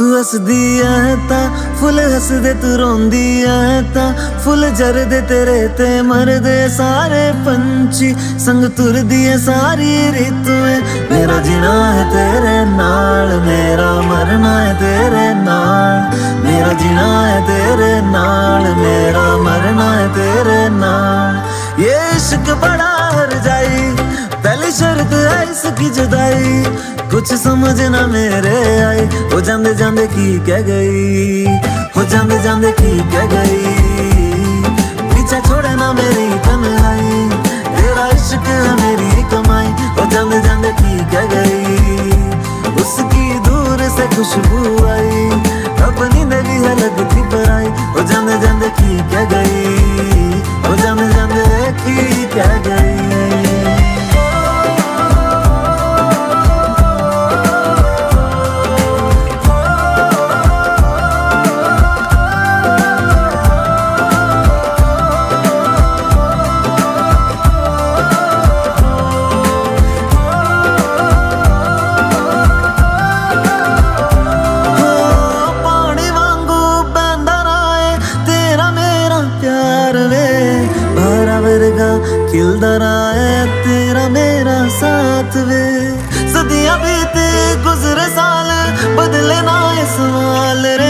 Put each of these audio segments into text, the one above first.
तू हसदी ऐ तां फुल हसदे, तू रोंदी ऐ तां फुल जरदे, तेरे ते मरदे सारे पंछी, संग तुरदी ऐ सारी ऋतुएं। मेरा जीना है तेरे नाल, मेरा मरना है तेरे नाल, मेरा जीना है तेरे नाल, मेरा मरना है तेरे नाल। ये इश्क बड़ा हर जाई, पहली शर्त है इसकी जुदाई, कुछ समझ ना मेरे आई, हो जांदे जांदे की कह गई, हो जांदे जांदे की कह गई, पीछे छोड़े ना मेरी तन्हाई, तेरा इश्क है मेरी कमाई, हो जांदे जांदे की कह गई। उसकी दूर से खुशबू आई, अपनी नवी है लगती पराई, हो जांदे जांदे की कह गई, हो जांदे जांदे की कह गई। खिलदा रहे तेरा मेरा साथ वे, सदियां बीते गुजरे साल, बदले ना ये सवाल रे,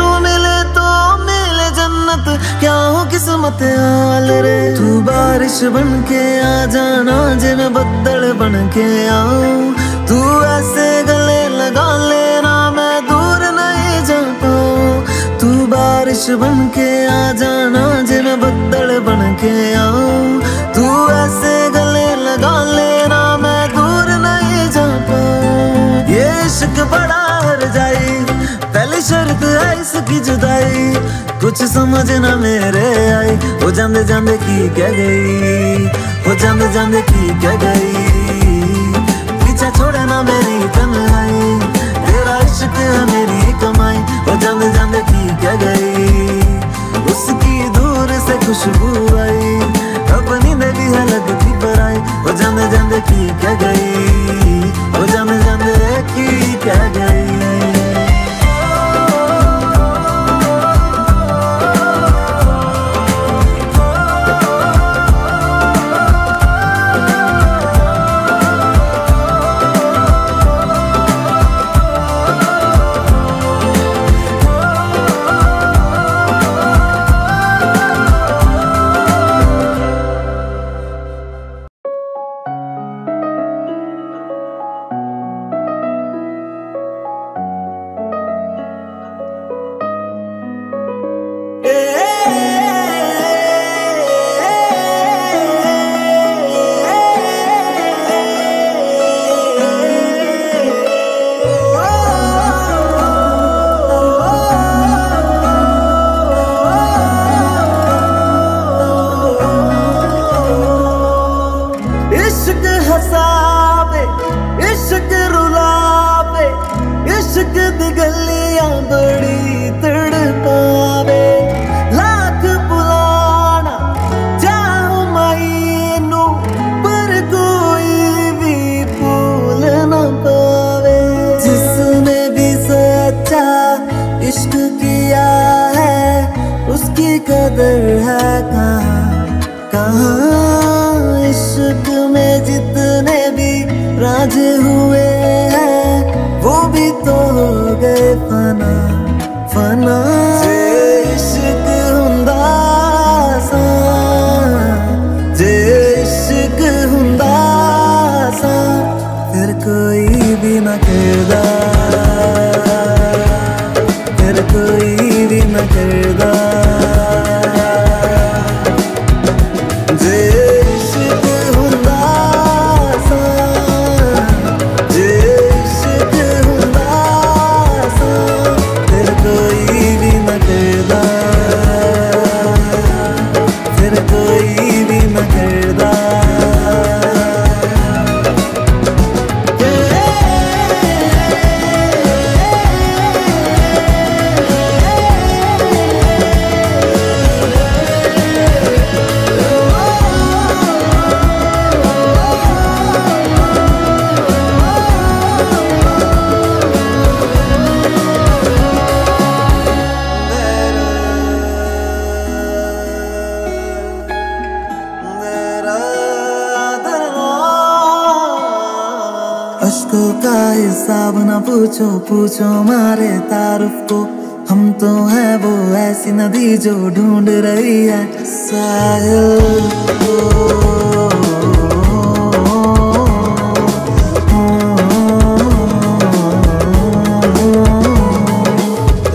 तू मिले तो मिले जन्नत, क्या हो किस्मत हाल रे। तू बारिश बन के आ जाना जे मैं बदल बन के आऊं, तू ऐसे गले लगा लेना मैं दूर नहीं जा पाऊं, तू बारिश बन के आ जाना जे मैं बदल बन के आऊं, तू ऐसे गले लगा लेना मैं दूर नहीं जा पाऊं। ये इश्क बड़ा हर जाई, पहली शर्त है इसकी जुदाई, कुछ समझ ना मेरे आई, हो जांदे जांदे की कह गई, हो जांदे जांदे की कह गई, पीछे छोड़े ना मेरी तन्हाई, तेरा इश्क है मेरी कमाई, हो जांदे जांदे की कह गई। उसकी दूर से खुशबू आई, अपनी नदी है लगती पराई, हो जांदे जांदे की कह गई, हो जांदे जांदे की कह गई। कोई भी न करदा। अश्क का हिसाब न पूछो, पूछो मारे तारुफ को। हम तो हैं वो ऐसी नदी जो ढूंढ रही है साहिल को।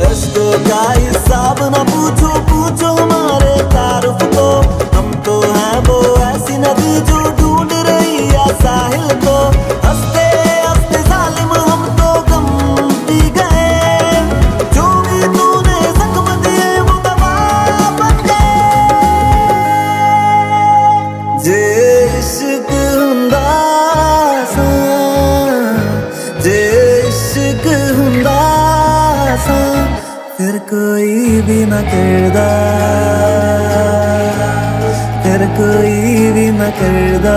अश्क का हिसाब न पूछो, पूछो मारे तारुफ को। हम तो हैं वो ऐसी नदी जो ढूंढ रही है साहिल को। फिर कोई भी न करदा, फिर कोई भी न करदा।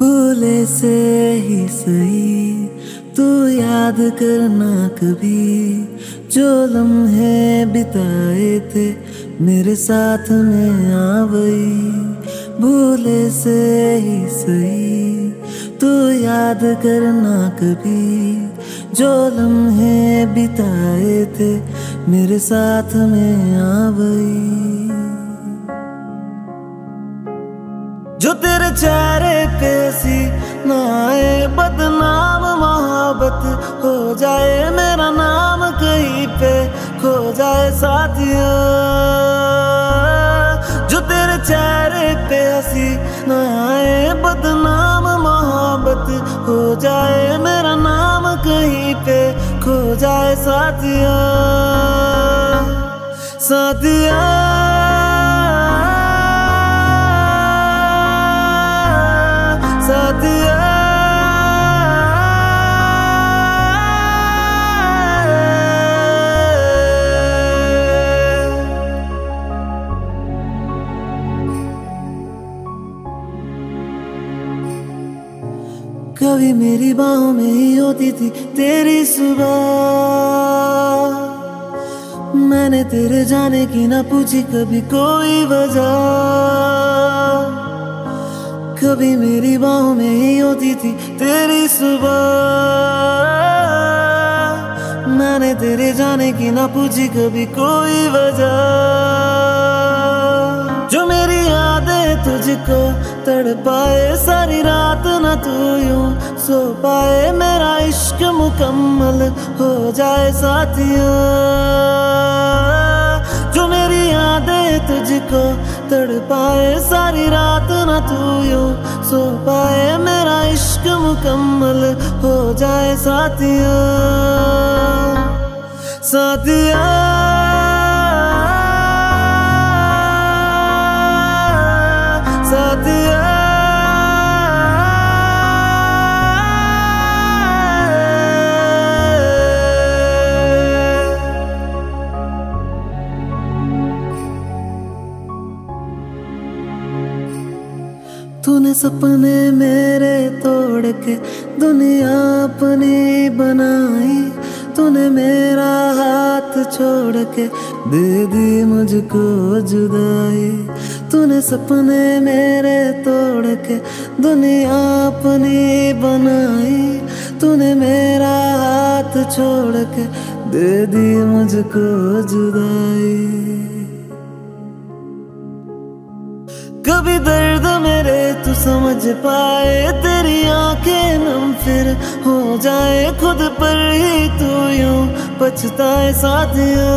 भूले से ही सही तू याद करना कभी जो लम्हे बिताए थे मेरे साथ में आ गई। भूले से ही सही तू याद करना कभी जो लम्हे बिताए थे मेरे साथ में आ गई। जो तेरे चेहरे पे सी ना आए बदनाम मोहब्बत, हो जाए मेरा नाम कहीं पे खो जाए साथियों। जो तेरे चेहरे पे हंसी ना आए बदनाम मोहब्बत, हो जाए मेरा नाम कहीं पे खो जाए साथियों, साथियों। कभी मेरी बाहों में ही होती थी तेरी सुबह, मैंने तेरे जाने की ना पूछी कभी कोई वजह। कभी मेरी बाहों में ही होती थी तेरी सुबह, मैंने तेरे जाने की ना पूछी कभी कोई वजह। जो मेरी यादें तुझको तड़ पाए सारी रात न तू यूं सो पाए, मेरा इश्क मुकम्मल हो जाए साथियों। जो मेरी यादें तुझको तड़ पाए सारी रात न तू यूं सो पाए, मेरा इश्क मुकम्मल हो जाए साथियों, साथियों। तूने सपने मेरे तोड़ के दुनिया अपनी बनाई, तूने मेरा हाथ छोड़ के दे दी मुझको जुदाई। तूने सपने मेरे तोड़ के दुनिया अपनी बनाई, तूने मेरा हाथ छोड़ के दे दी मुझको जुदाई। कभी दर्द मेरे तू समझ पाए, तेरी आंखें नम फिर हो जाए, खुद पर ही तू यूं पछताए साथिया।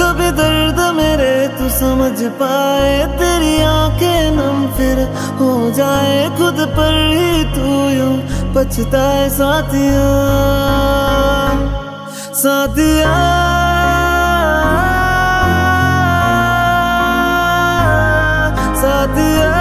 कभी दर्द मेरे तू समझ पाए, तेरी आंखें नम फिर हो जाए, खुद पर ही तू यूं पछताए साथिया। साथिया साथिया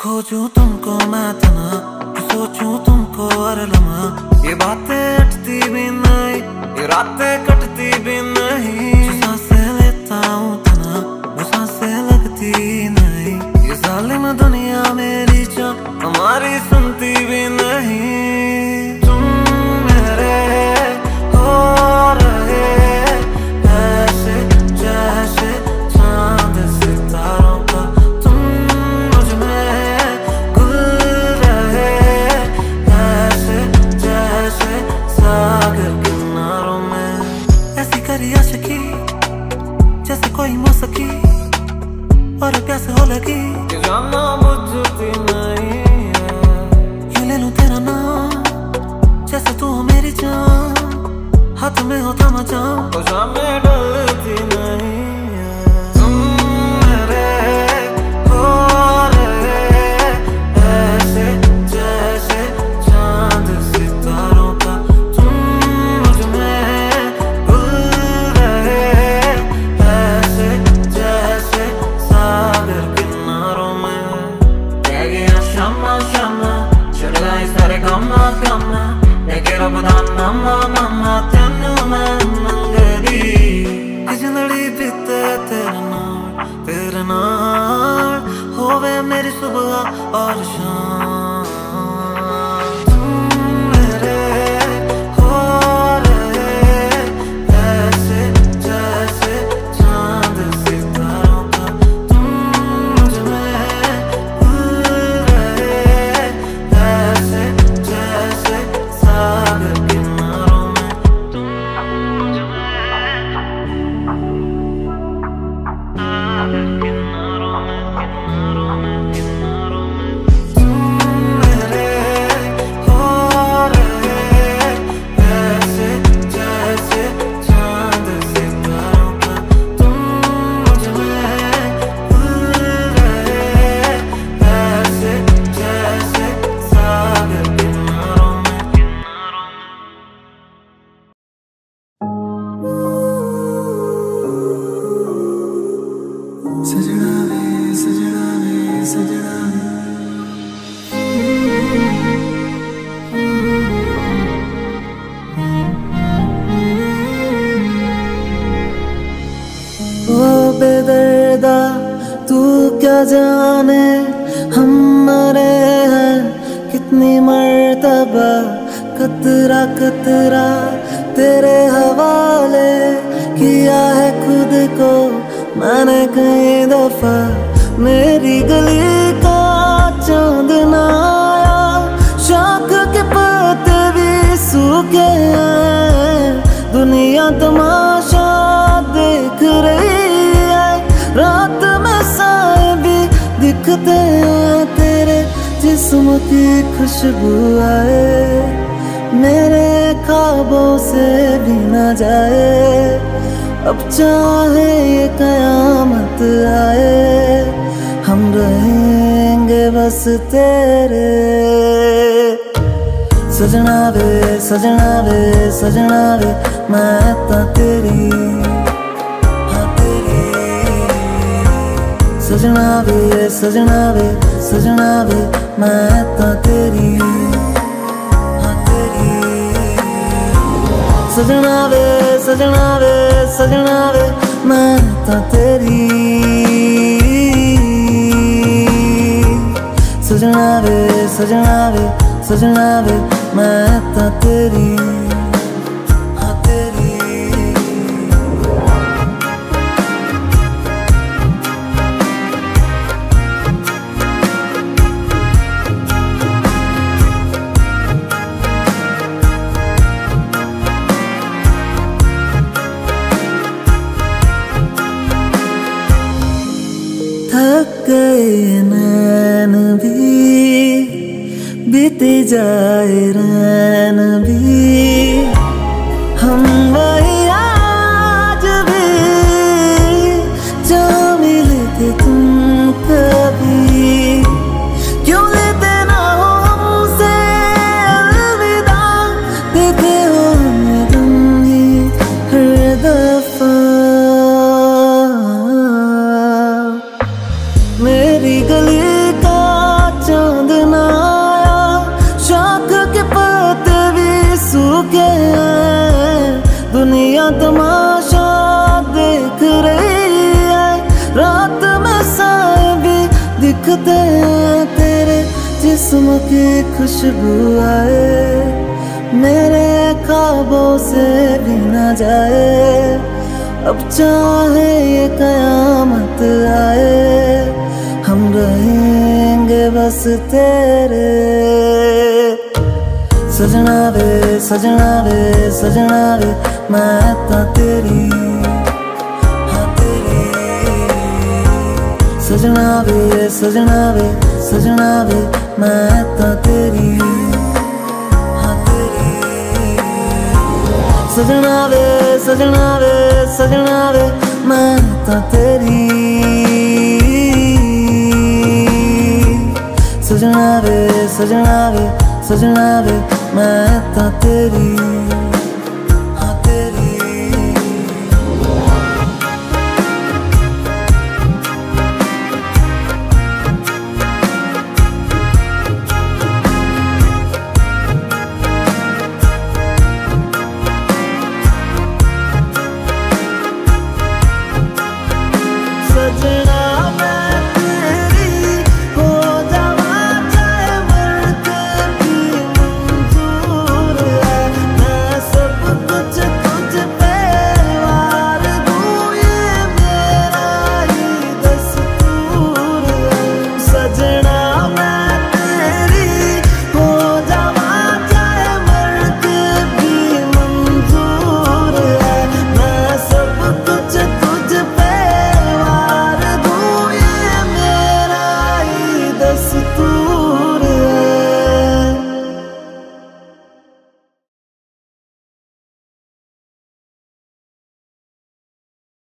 सोचूं तुमको मैं तना, सोचूं तुमको हर लम्हा, ये बातें अटती भी नहीं, ये रातें कटती भी नहीं, सांसें लेता हूँ तना, सांसें लगती नहीं, ये जालिम दुनिया मेरी जान हमारी सुनती भी नहीं। तुम मेरे हो रहे ऐसे जैसे चांद सितारों का, और प्यास हो लगी जाना बुझती नहीं है। यूं ले लूं तेरा नाम जैसे तू हो मेरी जान, हाथ में हो थमा जाऊं तो जाम में डलती नहीं। सजना वे मैं तो तेरी। सजना वे सजना वे सजना वे मैं तो तेरी, सजना वे सजना वे सजना वे मैं तो तेरी, हाँ तेरी। नैन भी बीते जाए रैन भी, हम वही आज भी जो मिले थे तुम कभी, क्यों लेते ना हो हमसे अलविदा, देते हो हमें तुम ही हर दफा। मेरी गली का चांदना आया, शाख के पत्ते भी सूखे हैं, दुनिया तमाशा देख रही है, रात में साए भी दिखते हैं तेरे, जिस्म की खुशबू आए, मेरे ख्वाबों से भी ना जाए, अब चाहे ये कयामत आए, हम रहेंगे बस तेरे। सजना वे सजना वे सजना वे मैं तो तेरी, हाँ तेरी। सजना वे सजना वे सजना वे मैं तो तेरी, हाँ तेरी। सजना वे सजना वे सजना वे मैं तो तेरी, सजना वे सजना वे सजना वे मैं तो तेरी।